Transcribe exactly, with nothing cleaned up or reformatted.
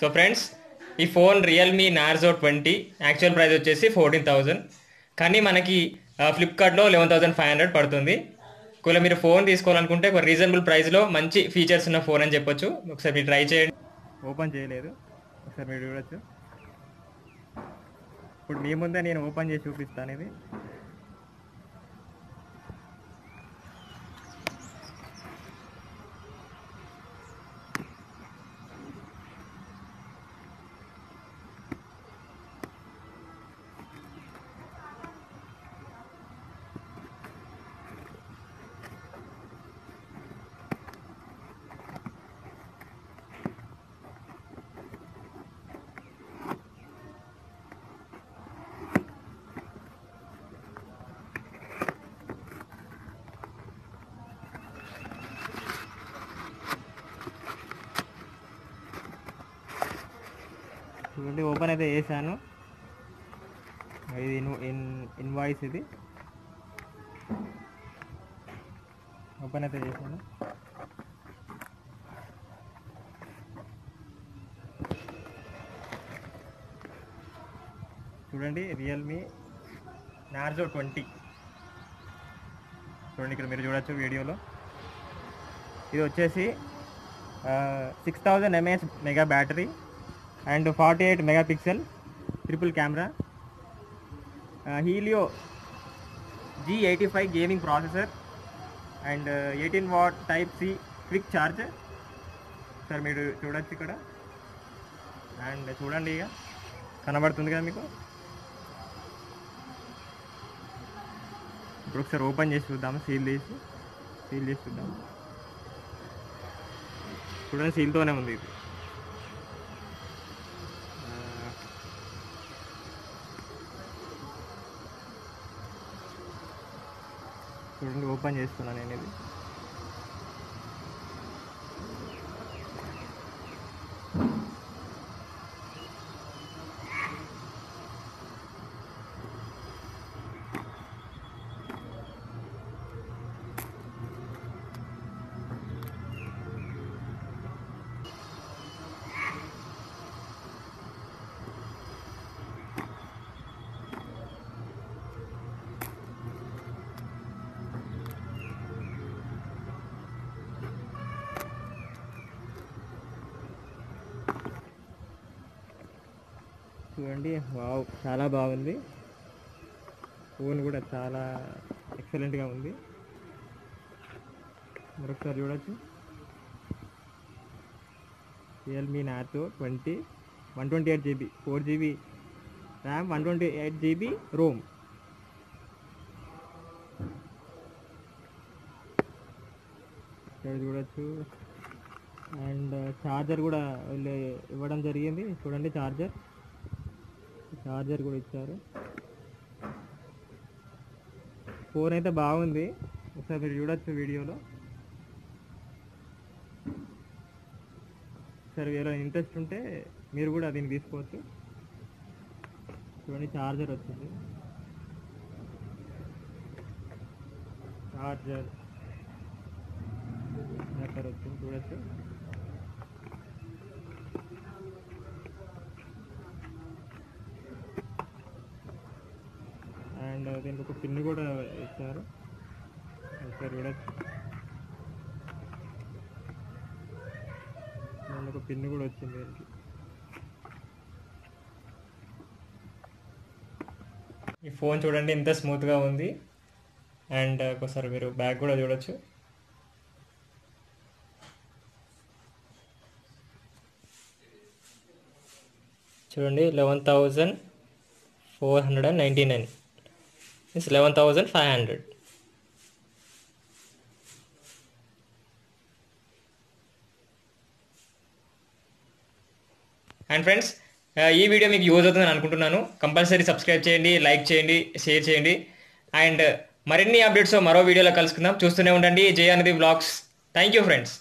So friends ఈ phone Realme Narzo twenty actual price వచ్చేసి fourteen thousand కానీ మనకి ఫ్లిప్కార్ట్లో లెవెన్ థౌజండ్ ఫైవ్ హండ్రెడ్ పడుతుంది. ఒకవేళ మీరు ఫోన్ తీసుకోవాలనుకుంటే ఒక రీజనబుల్ ప్రైస్లో మంచి ఫీచర్స్ ఉన్న ఫోన్ అని చెప్పొచ్చు. ఒకసారి మీరు ట్రై చేయండి. ఓపెన్ చేయలేదు, ఒకసారి మీరు చూడొచ్చు. ఇప్పుడు మీ ముందే నేను ఓపెన్ చేసి చూపిస్తాను. ఇది చూడండి, ఓపెన్ అయితే చేశాను. ఇది ఇన్ ఇన్వాయిస్ ఇది ఓపెన్ అయితే చేశాను. చూడండి, రియల్మీ నార్జో ట్వంటీ. చూడండి, ఇక్కడ మీరు చూడొచ్చు వీడియోలో. ఇది వచ్చేసి six thousand M A H mega battery and forty eight mega pixel triple camera, Helio G eighty five gaming processor and eighteen watt type C quick charge. Sir మీరు చూడొచ్చు ఇక్కడ. అండ్ చూడండి, ఇక కనబడుతుంది కదా మీకు. ఇప్పుడు ఒకసారి ఓపెన్ చేసి చూద్దాము. సీల్ చేసి సీల్ చేసి చూద్దాము. చూడండి, సీల్తోనే ఉంది ఇది. చూడండి, ఓపెన్ చేస్తున్నాను నేను ఇది. చూడండి, వావ్, చాలా బాగుంది. ఫోన్ కూడా చాలా ఎక్సలెంట్గా ఉంది. మరొకసారి చూడొచ్చు. Realme Narzo twenty one twenty eight GB four GB RAM one twenty eight GB ROM. ఇక్కడ చూడొచ్చు. అండ్ ఛార్జర్ కూడా ఇవ్వడం జరిగింది. చూడండి, ఛార్జర్ ఛార్జర్ కూడా ఇచ్చారు. ఫోన్ అయితే బాగుంది. ఒకసారి మీరు చూడొచ్చు వీడియోలో. ఒకసారి వీడియోలో ఇంట్రెస్ట్ ఉంటే మీరు కూడా దీన్ని తీసుకోవచ్చు. చూడండి, ఛార్జర్ వచ్చింది. ఛార్జర్ అడాప్టర్ వచ్చింది, చూడొచ్చు. అండ్ దీనికి ఒక పిన్ కూడా ఇచ్చారు. ఒకసారి చూడచ్చు. దానికి ఒక పిన్ కూడా వచ్చింది దీనికి. ఈ ఫోన్ చూడండి, ఎంత స్మూత్గా ఉంది. అండ్ ఒకసారి మీరు బ్యాక్ కూడా చూడొచ్చు. చూడండి, eleven thousand four hundred and ninety nine It's eleven thousand five hundred. And friends, ఈ వీడియో మీకు యూజ్ అవుతుందని అనుకుంటున్నాను. కంపల్సరీ సబ్స్క్రైబ్ చేయండి, లైక్ చేయండి, షేర్ చేయండి. అండ్ మరిన్ని అప్డేట్స్ మరో వీడియోలో కలుసుకుందాం. చూస్తూనే ఉండండి J Anudeep vlogs. Thank you friends.